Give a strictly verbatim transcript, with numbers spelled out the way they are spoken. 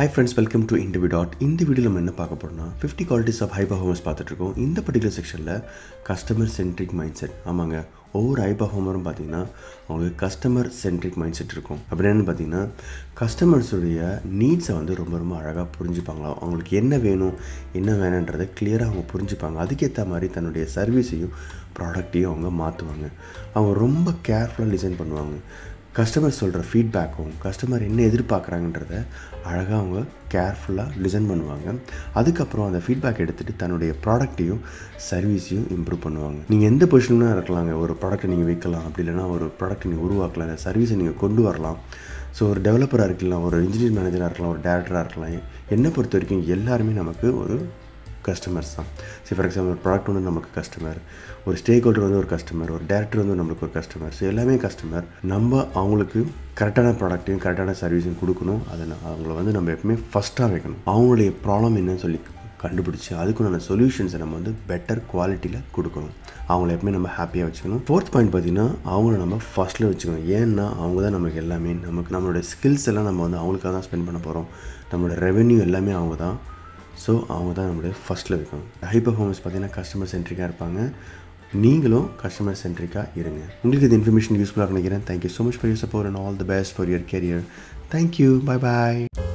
Hi friends, welcome to Interview Dot. In this video, we will talk about fifty qualities of high performers. In this particular section, customer-centric mindset. Amanga, over high performer badina, only customer-centric mindset. Abren badina, customers' needs are very much purinjipanga. Only enna veno, enna venandrada clear ah purinjipanga. Adiketta mari thanude service you product you onga maatuvanga. Avanga romba careful listen panuvanga. Customer சொல்ற feedback um customer என்ன எதிர்பார்க்கறாங்கன்றதை அழகா அவங்க கேர்ஃபுல்லா listen பண்ணுவாங்க. அதுக்கு அப்புறம் அந்த feedback எடுத்துட்டு தன்னுடைய ப்ராடக்ட்டையும் சர்வீஸையும் இம்ப்ரூவ் பண்ணுவாங்க. நீங்க எந்த பொசிஷன்ல இருக்கலாம்ங்க, ஒரு ப்ராடக்ட் நீங்க விக்கலாம், அப்படி இல்லனா ஒரு ப்ராடக்ட் நீங்க உருவாக்கலாம், அந்த சர்வீஸை நீங்க கொண்டு வரலாம். சோ ஒரு டெவலப்பரா இருக்கலாம், ஒரு இன்ஜினியர் மேனேஜரா இருக்கலாம், ஒரு டைரக்டரா இருக்கலாம். என்ன பொறுத்தவரைக்கும் எல்லாரும் நமக்கு ஒரு customers. So for example, product owner namakku customer, or stakeholder vandu or customer, or director vandu namakku or customer. So ellame customer namba avangalukku correct ana product um correct ana service um kudukanum, adana avangala vandu namba eppome first ah vekanum, avangala problem enna solli கண்டுபிடிச்சு அதுக்குள்ள solutions நம்ம வந்து better குவாலிட்டியில் கொடுக்கணும். அவங்கள எப்பவுமே நம்ம ஹாப்பியாக வச்சுக்கணும். ஃபோர்த் பாயிண்ட் பார்த்தீங்கன்னா அவங்கள நம்ம ஃபர்ஸ்ட்டில் வச்சுக்கணும். ஏன்னா அவங்க தான் நமக்கு எல்லாமே, நமக்கு நம்மளோட ஸ்கில்ஸ் எல்லாம் நம்ம வந்து அவங்களுக்காக தான் ஸ்பெண்ட் பண்ண போகிறோம். நம்மளோட ரெவென்யூ எல்லாமே அவங்க தான். ஸோ அவங்க தான் நம்மளுடைய ஃபர்ஸ்ட்டில் வைக்கணும். ஹை பர்ஃபார்மன்ஸ் பார்த்தீங்கன்னா கஸ்டமர் சென்ட்ரிக்காக இருப்பாங்க. நீங்களும் கஸ்டமர் சென்ட்ரிக்காக இருங்க. உங்களுக்கு இந்த இன்ஃபர்மேஷன் யூஸ்ஃபுல்லாக நினைக்கிறேன். Thank you so much for your support and all the best for your career. Thank you, bye bye.